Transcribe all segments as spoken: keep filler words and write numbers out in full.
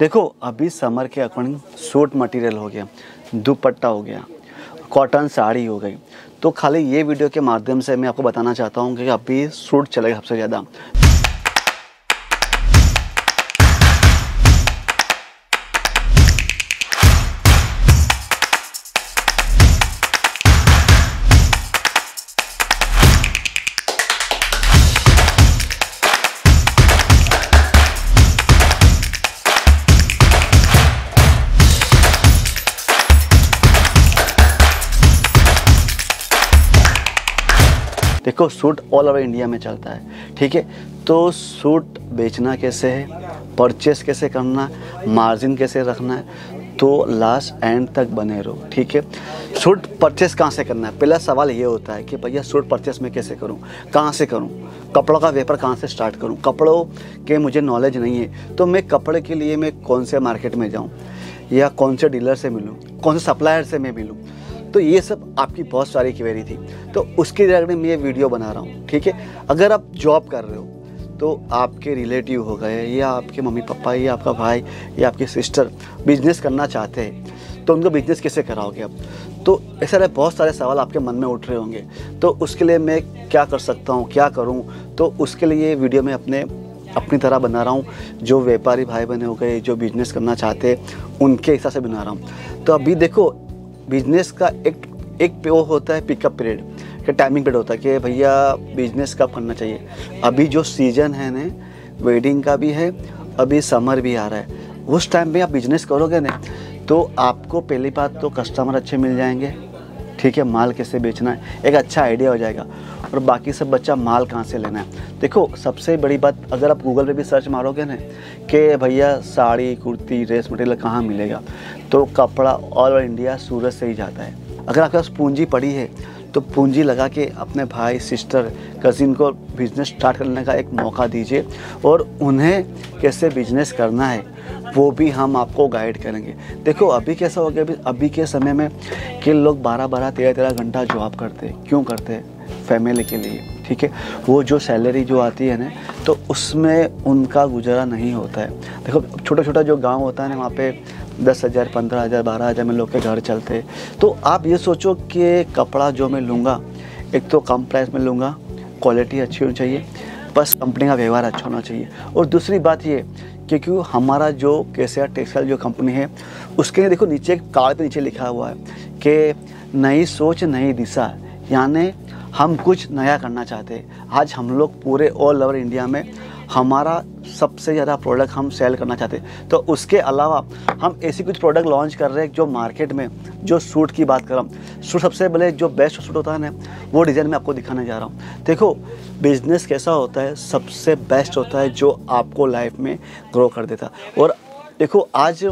देखो अभी समर के अकॉर्डिंग सूट मटेरियल हो गया, दुपट्टा हो गया, कॉटन साड़ी हो गई। तो खाली ये वीडियो के माध्यम से मैं आपको बताना चाहता हूँ कि अभी सूट चलेगा सबसे ज़्यादा। देखो सूट ऑल ओवर इंडिया में चलता है, ठीक है। तो सूट बेचना कैसे है, परचेस कैसे करना, मार्जिन कैसे रखना है, तो लास्ट एंड तक बने रहो, ठीक है। सूट परचेस कहाँ से करना है, पहला सवाल ये होता है कि भैया सूट परचेस मैं कैसे करूँ, कहाँ से करूँ, कपड़ों का व्यापार कहाँ से स्टार्ट करूँ, कपड़ों के मुझे नॉलेज नहीं है, तो मैं कपड़े के लिए मैं कौन से मार्केट में जाऊँ, या कौन से डीलर से मिलूँ, कौन से सप्लायर से मैं मिलूँ। तो ये सब आपकी बहुत सारी क्वेरी थी, तो उसके रिगार्डिंग में ये वीडियो बना रहा हूँ, ठीक है। अगर आप जॉब कर रहे हो तो आपके रिलेटिव हो गए, या आपके मम्मी पापा, या आपका भाई, या आपकी सिस्टर बिजनेस करना चाहते हैं, तो उनको बिजनेस कैसे कराओगे आप। तो ऐसे सारे बहुत सारे सवाल आपके मन में उठ रहे होंगे, तो उसके लिए मैं क्या कर सकता हूँ, क्या करूँ, तो उसके लिए ये वीडियो मैं अपने अपनी तरह बना रहा हूँ। जो व्यापारी भाई बहन हो गए, जो बिजनेस करना चाहते हैं, उनके हिसाब से बना रहा हूँ। तो अभी देखो बिजनेस का एक एक वो होता है पिकअप पीरियड का टाइमिंग पीरियड होता है कि भैया बिजनेस कब करना चाहिए। अभी जो सीज़न है ना, वेडिंग का भी है, अभी समर भी आ रहा है, उस टाइम में आप बिजनेस करोगे ना तो आपको पहली बात तो कस्टमर अच्छे मिल जाएंगे, ठीक है। माल कैसे बेचना है एक अच्छा आइडिया हो जाएगा, और बाकी सब बच्चा माल कहाँ से लेना है। देखो सबसे बड़ी बात, अगर आप गूगल पे भी सर्च मारोगे ना कि भैया साड़ी कुर्ती ड्रेस मटेरियल कहाँ मिलेगा, तो कपड़ा ऑल ओवर इंडिया सूरत से ही जाता है। अगर आपके पास पूंजी पड़ी है तो पूंजी लगा के अपने भाई सिस्टर कज़िन को बिज़नेस स्टार्ट करने का एक मौका दीजिए, और उन्हें कैसे बिजनेस करना है वो भी हम आपको गाइड करेंगे। देखो अभी कैसा हो गया, अभी अभी के समय में कि लोग बारह बारह तेरह तेरह घंटा जॉब करते हैं। क्यों करते हैं? फैमिली के लिए, ठीक है। वो जो सैलरी जो आती है ना, तो उसमें उनका गुजारा नहीं होता है। देखो छोटा छोटा जो गांव होता है ना, वहाँ पे दस हज़ार पंद्रह हज़ार बारह हज़ार में लोग के घर चलते हैं। तो आप ये सोचो कि कपड़ा जो मैं लूँगा, एक तो कम प्राइस में लूँगा, क्वालिटी अच्छी होनी चाहिए, बस कंपनी का व्यवहार अच्छा होना चाहिए। और दूसरी बात ये क्योंकि हमारा जो केसरिया टेक्सटाइल जो कंपनी है, उसके देखो नीचे कार्ड पे नीचे लिखा हुआ है कि नई सोच नई दिशा, यानी हम कुछ नया करना चाहते हैं। आज हम लोग पूरे ऑल ओवर इंडिया में हमारा सबसे ज़्यादा प्रोडक्ट हम सेल करना चाहते हैं। तो उसके अलावा हम ऐसी कुछ प्रोडक्ट लॉन्च कर रहे हैं जो मार्केट में, जो सूट की बात कर रहा हूँ, सूट सबसे पहले जो बेस्ट सूट होता है ना, वो डिज़ाइन मैं आपको दिखाने जा रहा हूँ। देखो बिज़नेस कैसा होता है, सबसे बेस्ट होता है जो आपको लाइफ में ग्रो कर देता। और देखो आज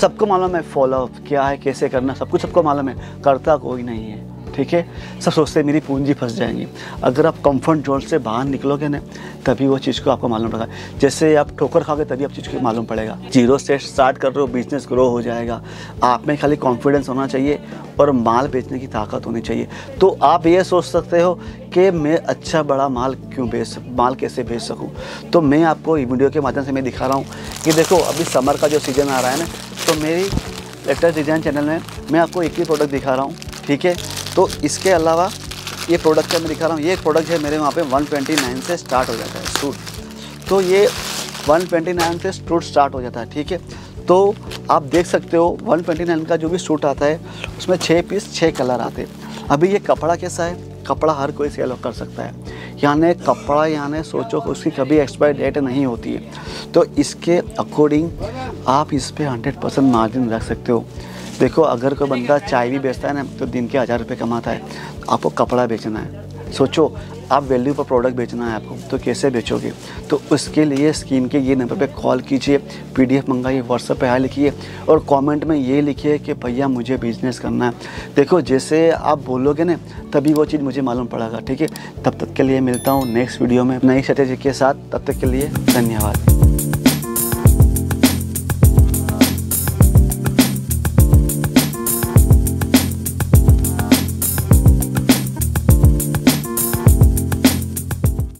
सबको मालूम है फॉलोअप क्या है, कैसे करना, सब कुछ सबको मालूम है, करता कोई नहीं है, ठीक है। सब सोचते मेरी पूंजी फंस जाएंगी। अगर आप कंफर्ट जोन से बाहर निकलोगे ना, तभी वो चीज़ को आपको मालूम पड़ेगा। जैसे आप ठोकर खाओगे तभी आप चीज़ को मालूम पड़ेगा। जीरो से स्टार्ट कर रहे हो, बिजनेस ग्रो हो जाएगा। आप में खाली कॉन्फिडेंस होना चाहिए और माल बेचने की ताकत होनी चाहिए। तो आप ये सोच सकते हो कि मैं अच्छा बड़ा माल क्यों बेच माल कैसे बेच सकूँ। तो मैं आपको वीडियो के माध्यम से मैं दिखा रहा हूँ कि देखो अभी समर का जो सीज़न आ रहा है ना, तो मेरी लेटेस्ट डिज़ाइन चैनल में मैं आपको एक ही प्रोडक्ट दिखा रहा हूँ, ठीक है। तो इसके अलावा ये प्रोडक्ट का मैं दिखा रहा हूँ, ये एक प्रोडक्ट है मेरे वहाँ पे एक सौ उनतीस से स्टार्ट हो जाता है सूट। तो ये एक सौ उनतीस से सूट स्टार्ट हो जाता है, ठीक है। तो आप देख सकते हो एक सौ उनतीस का जो भी सूट आता है उसमें छः पीस छः कलर आते हैं। अभी ये कपड़ा कैसा है, कपड़ा हर कोई सेल कर सकता है, यानी कपड़ा यानी सोचो उसकी कभी एक्सपायरी डेट नहीं होती है। तो इसके अकॉर्डिंग आप इस पर हंड्रेड परसेंट मार्जिन रख सकते हो। देखो अगर कोई बंदा चाय भी बेचता है ना, तो दिन के हज़ार रुपये कमाता है, तो आपको कपड़ा बेचना है। सोचो आप वैल्यू पर प्रोडक्ट बेचना है आपको, तो कैसे बेचोगे। तो उसके लिए स्क्रीन के ये नंबर पे कॉल कीजिए, पीडीएफ मंगाइए, व्हाट्सएप पे हाई लिखिए और कमेंट में ये लिखिए कि भैया मुझे बिज़नेस करना है। देखो जैसे आप बोलोगे ना, तभी वो चीज़ मुझे मालूम पड़ेगा, ठीक है। तब तक के लिए मिलता हूँ नेक्स्ट वीडियो में नई स्ट्रेटेजी के साथ। तब तक के लिए धन्यवाद।